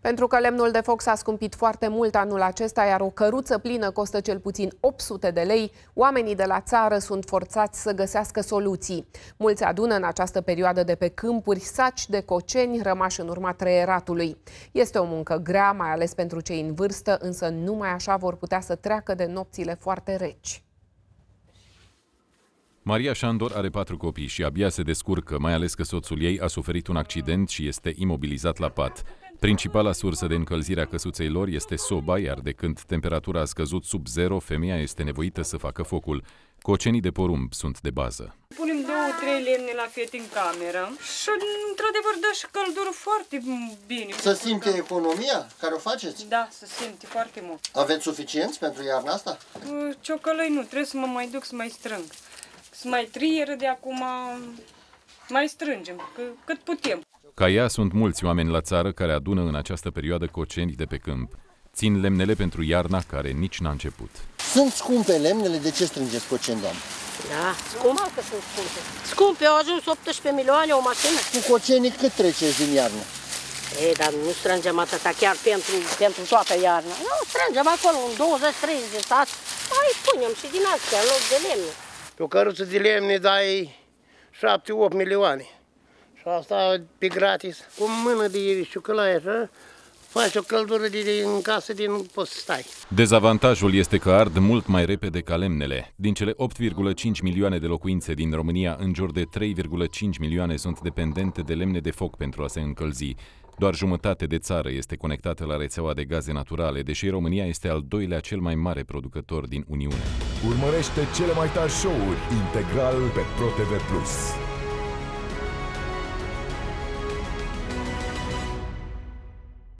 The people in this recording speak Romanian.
Pentru că lemnul de foc s-a scumpit foarte mult anul acesta, iar o căruță plină costă cel puțin 800 de lei, oamenii de la țară sunt forțați să găsească soluții. Mulți adună în această perioadă de pe câmpuri saci de coceni rămași în urma treieratului. Este o muncă grea, mai ales pentru cei în vârstă, însă numai așa vor putea să treacă de nopțile foarte reci. Maria Șandor are 4 copii și abia se descurcă, mai ales că soțul ei a suferit un accident și este imobilizat la pat. Principala sursă de încălzire a căsuței lor este soba, iar de când temperatura a scăzut sub 0, femeia este nevoită să facă focul. Cocenii de porumb sunt de bază. Punem 2-3 lemne la fiet în cameră și, într-adevăr, dă și căldură foarte bine. Se simte economia care o faceți? Da, se simte foarte mult. Aveți suficienți pentru iarna asta? Ciocălăi nu, trebuie să mă mai duc să mai strâng. Să mai trieră de acum, mai strângem, cât putem. Ca ea sunt mulți oameni la țară care adună în această perioadă coceni de pe câmp. Țin lemnele pentru iarna care nici n-a început. Sunt scumpe lemnele, de ce strângeți coceni, doamnă? Da, scumpe. Că sunt scumpe. Scumpe, au ajuns 18 milioane o mașină. Cu cocenii cât treceți din iarnă? Ei, dar nu strângem atâta chiar pentru toată iarna. Nu, strângem acolo un 20-30 de saci, mai punem și din astea, în loc de lemne. Pe o căruță de lemne dai 7-8 milioane. Și asta pe gratis. Cu mână de ciucălai așa, faci o căldură din casă, nu poți să stai. Dezavantajul este că ard mult mai repede ca lemnele. Din cele 8,5 milioane de locuințe din România, în jur de 3,5 milioane sunt dependente de lemne de foc pentru a se încălzi. Doar jumătate de țară este conectată la rețeaua de gaze naturale, deși România este al doilea cel mai mare producător din Uniune. Urmărește cele mai tari show-uri integral pe PRO TV Plus.